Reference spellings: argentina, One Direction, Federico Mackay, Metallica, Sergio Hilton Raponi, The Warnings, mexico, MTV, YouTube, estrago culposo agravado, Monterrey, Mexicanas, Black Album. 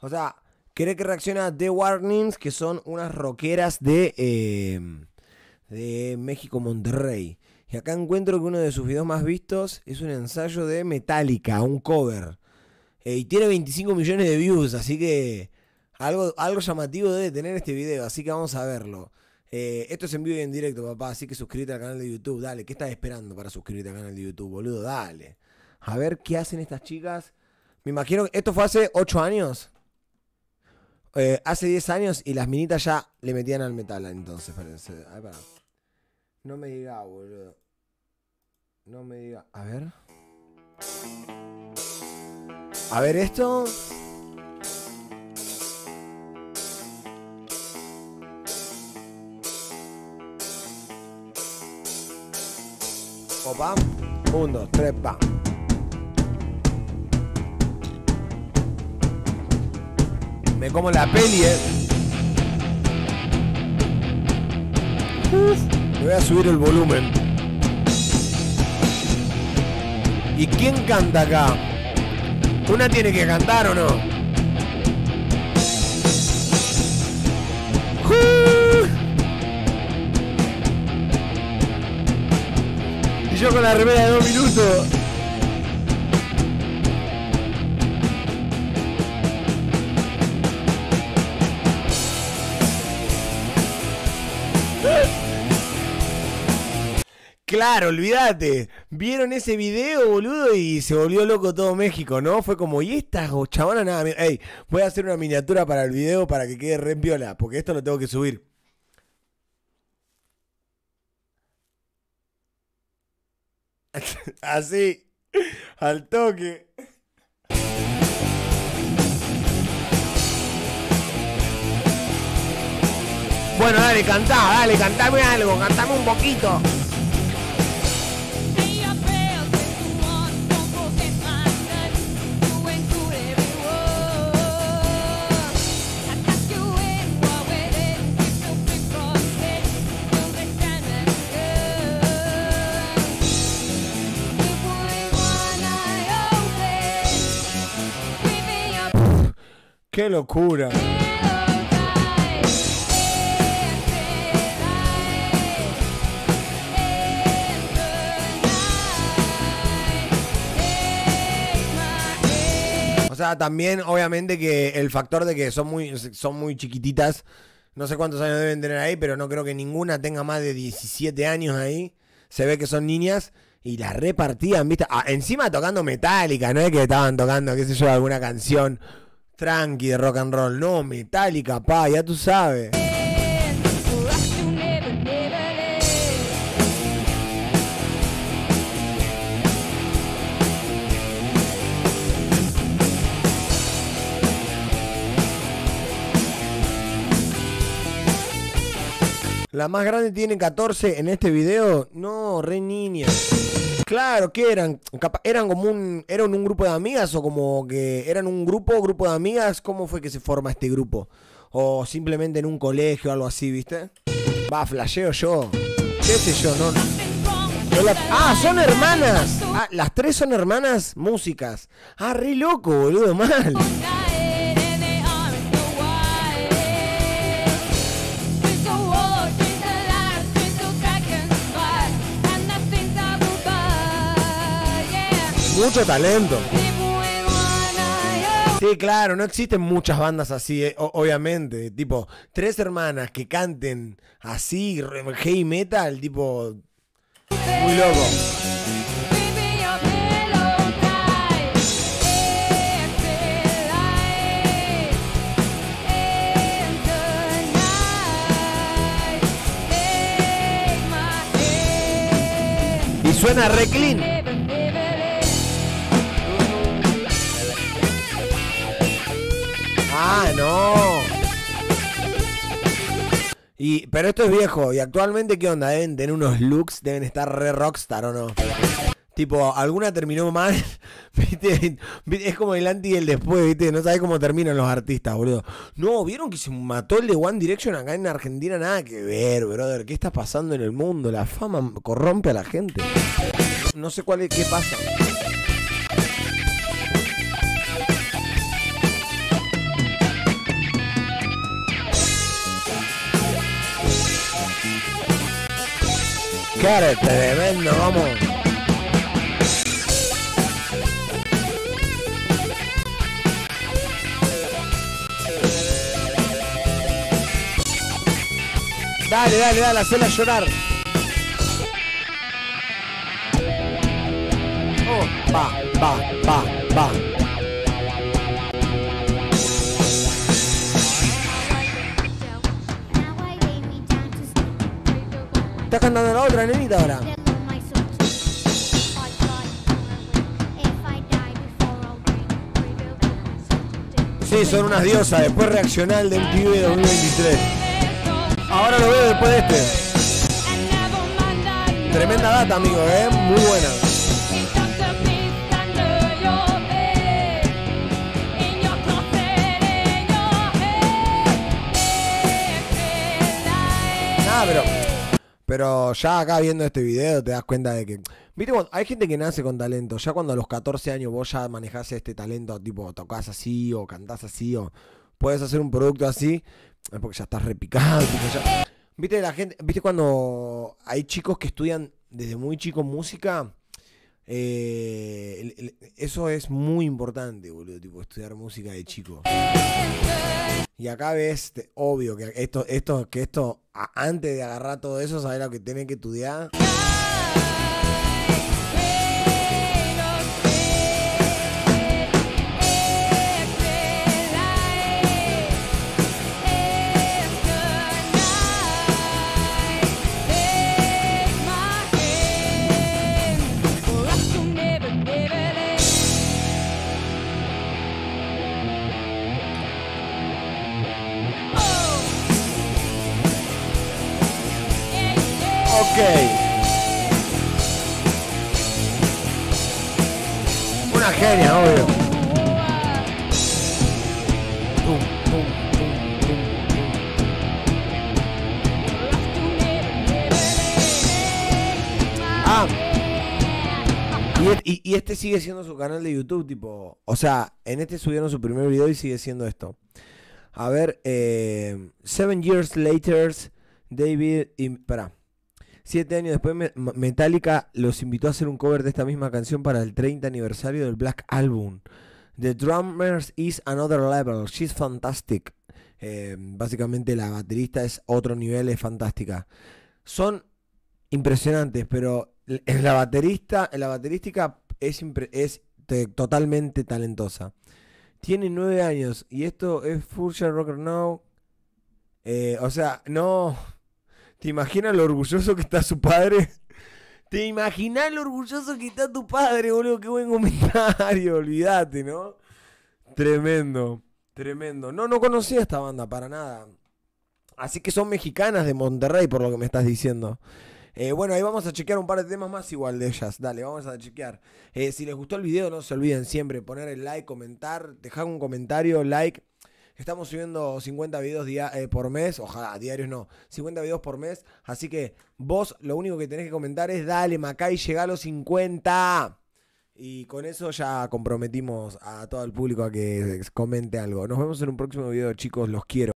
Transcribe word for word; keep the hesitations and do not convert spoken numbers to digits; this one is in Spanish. O sea, ¿querés que reaccione a The Warnings? Que son unas rockeras de, eh, de México, Monterrey. Y acá encuentro que uno de sus videos más vistos es un ensayo de Metallica, un cover. Eh, y tiene veinticinco millones de views, así que algo, algo llamativo debe tener este video, así que vamos a verlo. Eh, esto es en vivo y en directo, papá, así que suscríbete al canal de YouTube. Dale, ¿qué estás esperando para suscribirte al canal de YouTube, boludo? Dale. A ver qué hacen estas chicas. Me imagino que esto fue hace ocho años. Eh, hace diez años y las minitas ya le metían al metal entonces, parece. A ver, pará. No me diga, boludo. No me diga. A ver. A ver esto. Opa. Un, dos, tres, pa. Me como la peli, eh. Le voy a subir el volumen. ¿Y quién canta acá? ¿Una tiene que cantar o no? Y yo con la remera de dos minutos. Claro, olvídate. Vieron ese video, boludo, y se volvió loco todo México, ¿no? Fue como, ¿y estas chabonas? Nada, ey, voy a hacer una miniatura para el video para que quede re piola, porque esto lo tengo que subir. Así, al toque. Bueno, dale, cantá, dale, cantame algo, cantame un poquito. ¡Qué locura! O sea, también obviamente que el factor de que son muy, son muy chiquititas, no sé cuántos años deben tener ahí, pero no creo que ninguna tenga más de diecisiete años ahí. Se ve que son niñas y las repartían, ¿viste? Ah, encima tocando Metallica, no es que estaban tocando, qué sé yo, alguna canción tranqui de rock and roll, no, Metallica, pa, ya tú sabes. La más grande tiene catorce en este video, no, re niña. Claro, ¿qué eran? ¿Eran como un, eran un grupo de amigas o como que eran un grupo, grupo de amigas? ¿Cómo fue que se forma este grupo? O simplemente en un colegio o algo así, ¿viste? Va, flasheo yo. ¿Qué sé yo? No. Yo la... Ah, son hermanas. Ah, las tres son hermanas músicas. Ah, re loco, boludo, mal. Mucho talento. Sí, claro, no existen muchas bandas así, eh, obviamente. Tipo, tres hermanas que canten así, heavy metal, tipo... Muy loco. Y suena re clean. Ah, no. Y, pero esto es viejo. ¿Y actualmente qué onda? Deben tener unos looks, deben estar re rockstar, ¿o no? Tipo, alguna terminó mal. ¿Viste? Es como el antes y el después, ¿viste? No sabés cómo terminan los artistas, boludo. No, ¿vieron que se mató el de One Direction acá en Argentina? Nada que ver, brother. ¿Qué está pasando en el mundo? La fama corrompe a la gente. No sé cuál es, qué pasa. Carete tremendo, vamos. Dale, dale, dale, hacela llorar. Oh, va, va, va, va. Estás cantando la otra nenita ahora. Sí, son unas diosas. Después reaccionar al de M T V dos mil veintitrés. Ahora lo veo después de este. Tremenda data, amigo, ¿eh? Muy buena. Nada, pero... Pero ya acá viendo este video te das cuenta de que... Viste, cuando hay gente que nace con talento. Ya cuando a los catorce años vos ya manejás este talento, tipo tocas así o cantás así o puedes hacer un producto así, es porque ya estás repicado. Ya... Viste, la gente, viste cuando hay chicos que estudian desde muy chico música, eh, el, el, eso es muy importante, boludo, tipo estudiar música de chico. Y acá ves, te, obvio, que esto, esto, que esto, a, antes de agarrar todo eso, sabés lo que tenés que estudiar. Una genia, obvio. Ah. Y, y, y este sigue siendo su canal de YouTube, tipo... O sea, en este subieron su primer video y sigue siendo esto. A ver, eh, Seven Years Later, David... Y, pará. Siete años después, Metallica los invitó a hacer un cover de esta misma canción para el treinta aniversario del Black Album. The Drummers is another level. She's fantastic. Eh, básicamente la baterista es otro nivel, es fantástica. Son impresionantes, pero la baterista, la baterística es, es totalmente talentosa. Tiene nueve años y esto es Future Rocker Now. Eh, o sea, no... ¿Te imaginas lo orgulloso que está su padre? ¿Te imaginas lo orgulloso que está tu padre, boludo? Qué buen comentario, olvídate, ¿no? Tremendo, tremendo. No, no conocía esta banda para nada. Así que son mexicanas de Monterrey, por lo que me estás diciendo. Eh, bueno, ahí vamos a chequear un par de temas más igual de ellas. Dale, vamos a chequear. Eh, si les gustó el video, no se olviden siempre poner el like, comentar, dejar un comentario, like. Estamos subiendo cincuenta videos dia eh, por mes. Ojalá, diarios no. cincuenta videos por mes. Así que vos lo único que tenés que comentar es dale, Macay, llegá a los cincuenta. Y con eso ya comprometimos a todo el público a que comente algo. Nos vemos en un próximo video, chicos. Los quiero.